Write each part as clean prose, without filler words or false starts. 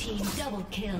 team double kill.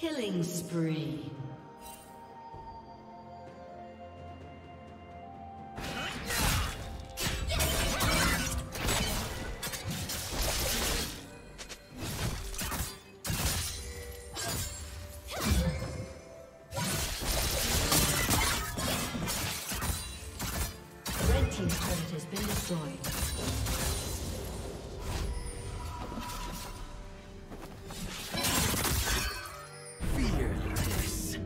Killing spree. Red team's turret has been destroyed. Fearless.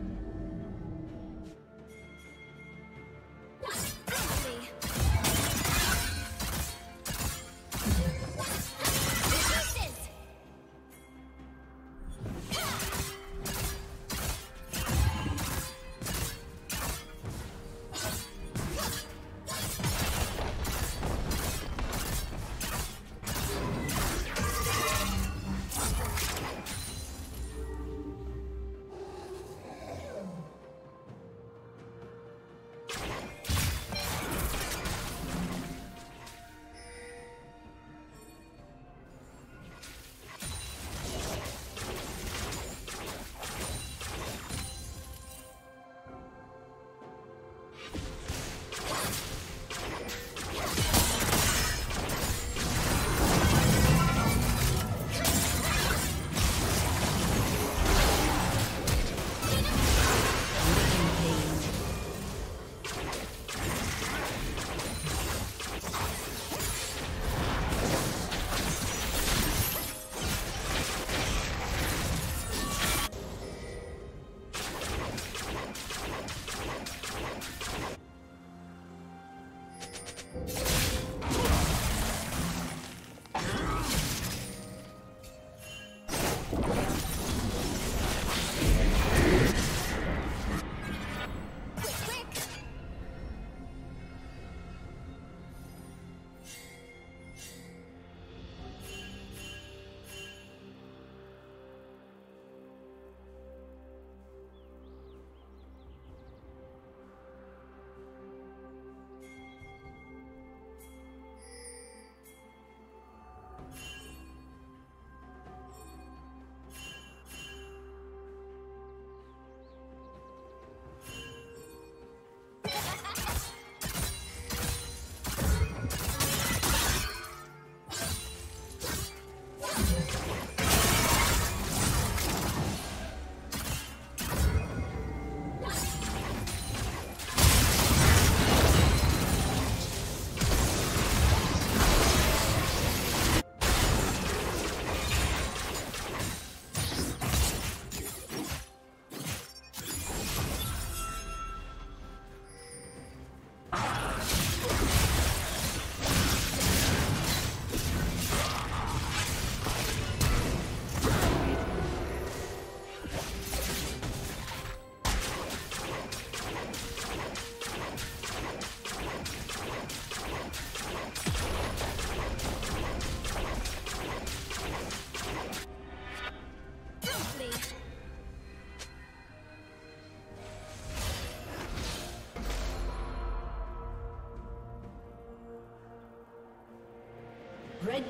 Red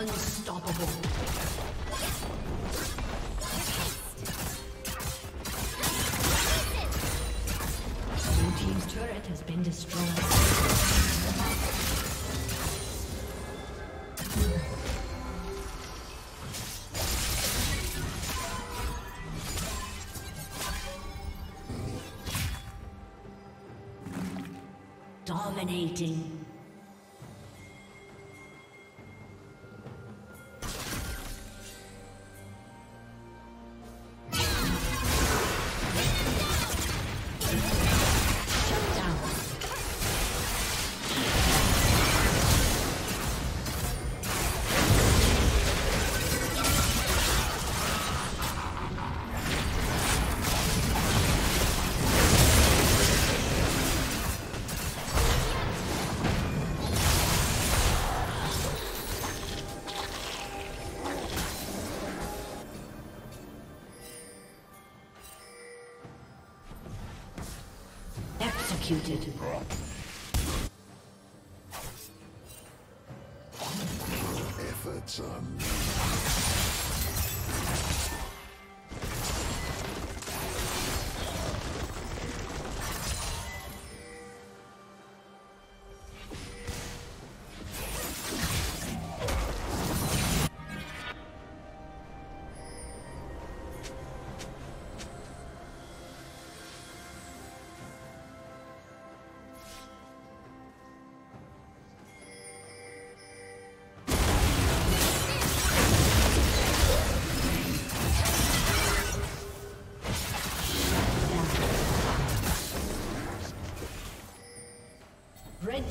Unstoppable. Blue Team's turret has been destroyed. Dominating. Executed. Efforts on. Red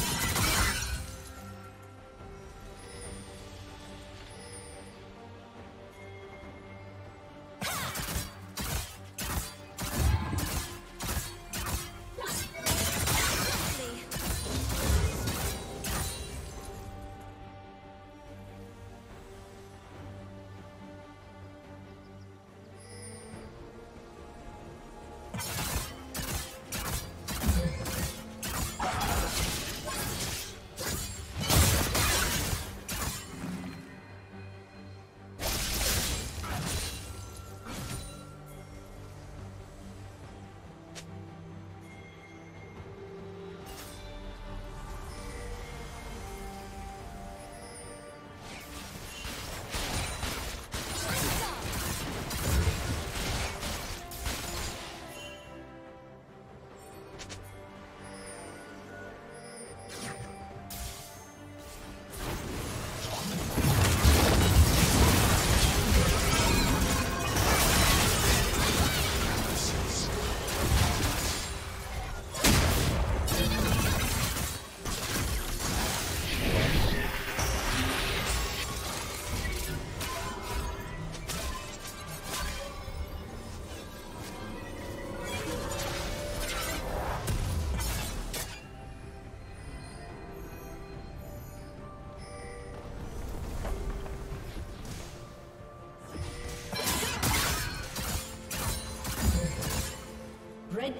Red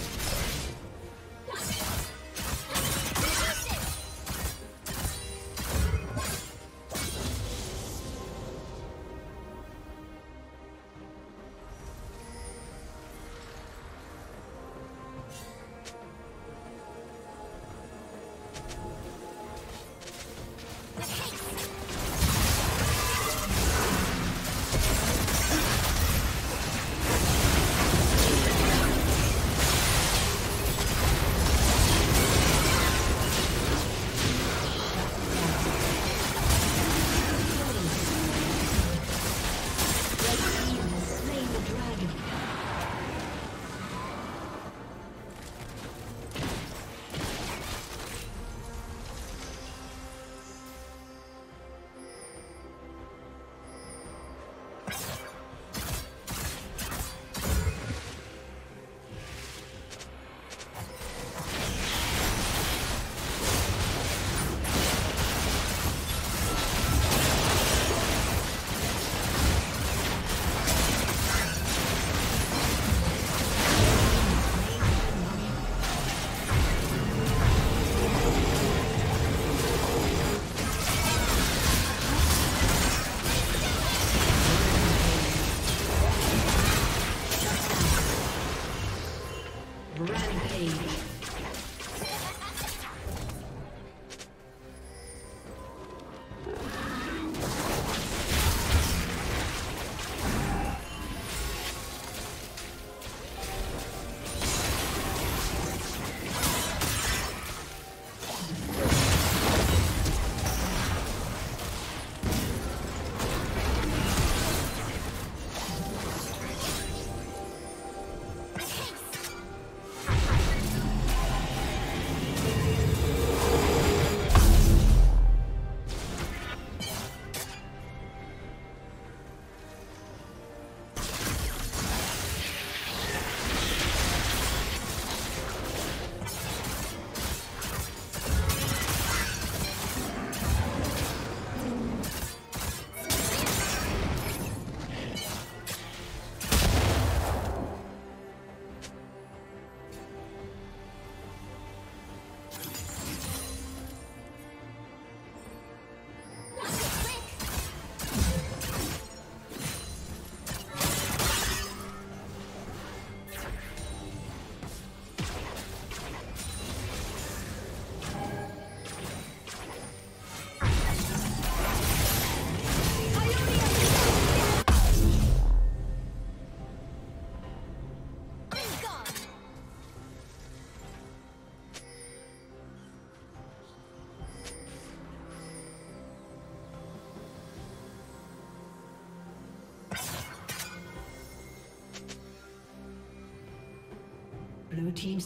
Blue Team's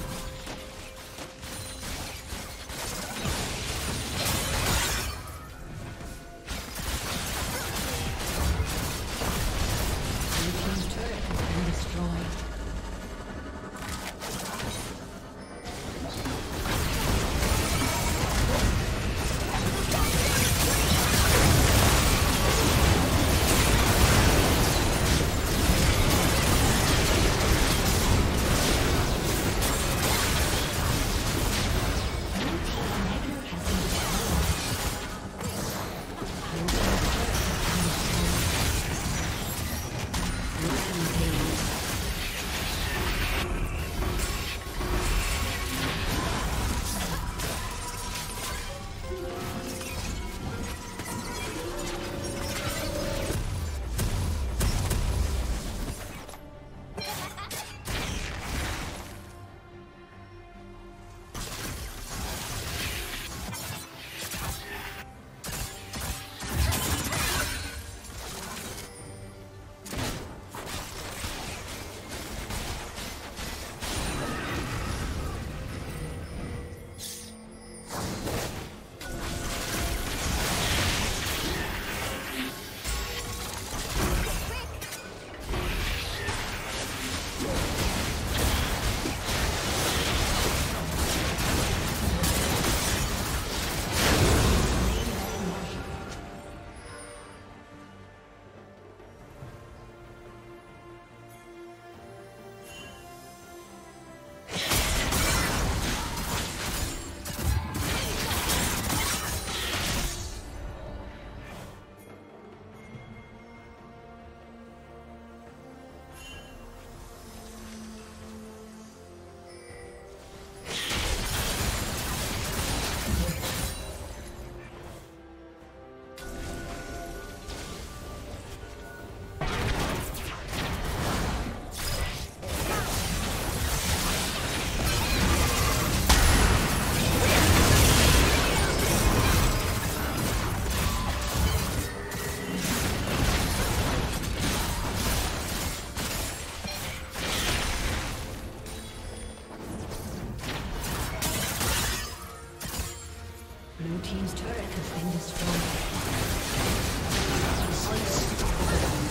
Blue team's turret has been destroyed.